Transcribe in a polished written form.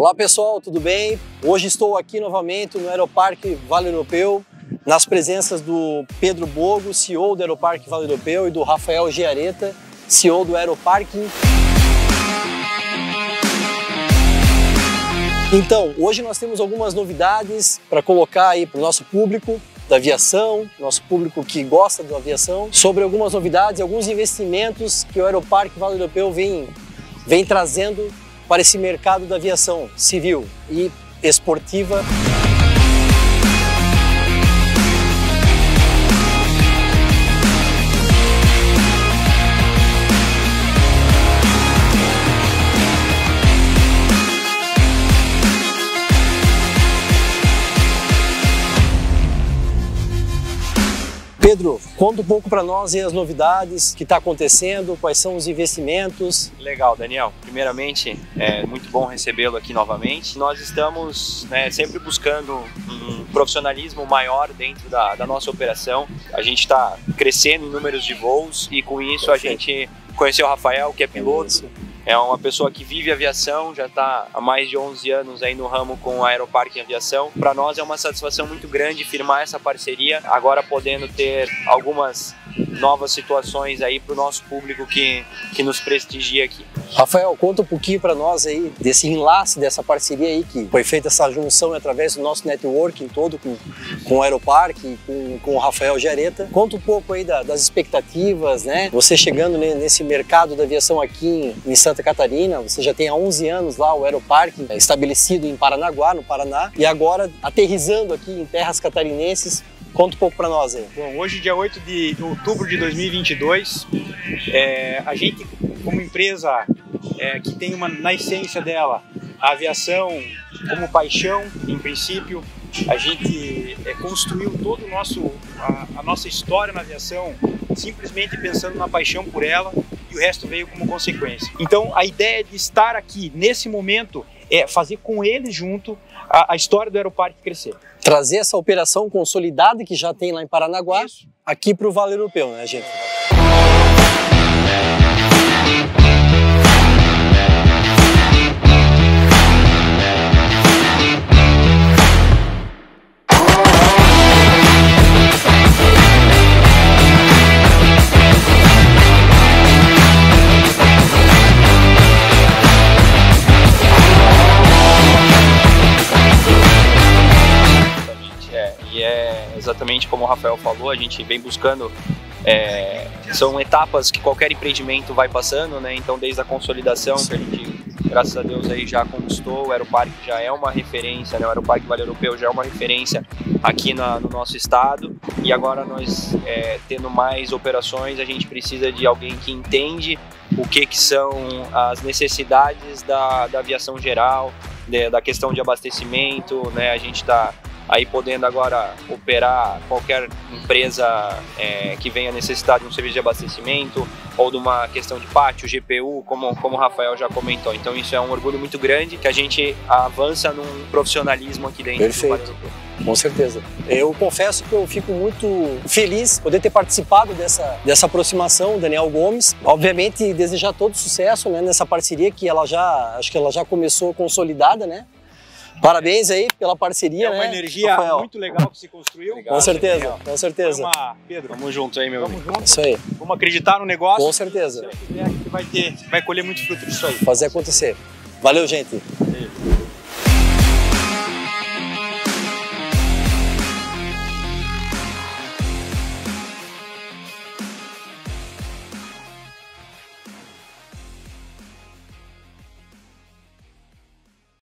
Olá pessoal, tudo bem? Hoje estou aqui novamente no Aeroparque Vale Europeu, nas presenças do Pedro Bogo, CEO do Aeroparque Vale Europeu, e do Rafael Giareta, CEO do Aeroparking. Então, hoje nós temos algumas novidades para colocar aí para o nosso público da aviação, nosso público que gosta da aviação, sobre algumas novidades, alguns investimentos que o Aeroparque Vale Europeu vem trazendo para esse mercado da aviação civil e esportiva. Pedro, conta um pouco para nós e as novidades que está acontecendo, quais são os investimentos. Legal, Daniel. Primeiramente, é muito bom recebê-lo aqui novamente. Nós estamos sempre buscando um profissionalismo maior dentro da nossa operação. A gente está crescendo em números de voos e com isso a gente conheceu o Rafael, que é piloto. É uma pessoa que vive aviação, já está há mais de 11 anos aí no ramo com a Aeroparking Aviação. Para nós é uma satisfação muito grande firmar essa parceria, agora podendo ter algumas novas situações aí para o nosso público que nos prestigia aqui. Rafael, conta um pouquinho para nós aí desse enlace, dessa parceria aí que foi feita essa junção através do nosso networking todo com o Aeroparking, com o Rafael Giareta. Conta um pouco aí das expectativas, né? Você chegando nesse mercado da aviação aqui em Santa Catarina, você já tem há 11 anos lá o Aeroparking estabelecido em Paranaguá, no Paraná, e agora aterrizando aqui em terras catarinenses. Conta um pouco para nós aí. Bom, hoje, dia 8 de outubro de 2022, a gente, como empresa que tem na essência dela a aviação como paixão, em princípio, a gente construiu todo o nosso a nossa história na aviação simplesmente pensando na paixão por ela, e o resto veio como consequência. Então, a ideia de estar aqui nesse momento é fazer com eles junto a história do Aeroparque crescer. Trazer essa operação consolidada que já tem lá em Paranaguá, aqui para o Vale Europeu, né, gente? Exatamente como o Rafael falou, a gente vem buscando, são etapas que qualquer empreendimento vai passando, né? Então, desde a consolidação, que a gente, graças a Deus, aí já conquistou, o Aeroparque já é uma referência, né? O Aeroparque Vale Europeu já é uma referência aqui no nosso estado, e agora nós, tendo mais operações, a gente precisa de alguém que entende o que são as necessidades da aviação geral, da questão de abastecimento, né? A gente está aí podendo agora operar qualquer empresa que venha necessitar de um serviço de abastecimento ou de uma questão de pátio, GPU, como o Rafael já comentou. Então isso é um orgulho muito grande que a gente avança num profissionalismo aqui dentro. Perfeito, com certeza. Eu confesso que eu fico muito feliz poder ter participado dessa aproximação, Daniel Gomes. Obviamente desejar todo sucesso, né, nessa parceria que acho que ela já começou consolidada, né? Parabéns aí pela parceria, né? É uma energia, Rafael, muito legal que se construiu. Obrigado, com certeza, Daniel. Com certeza. Pedro, vamos junto aí, meu amigo. Vamos junto. Isso aí. Vamos acreditar no negócio. Com certeza. Se você quiser, vai colher muito fruto disso aí. Fazer acontecer. Valeu, gente.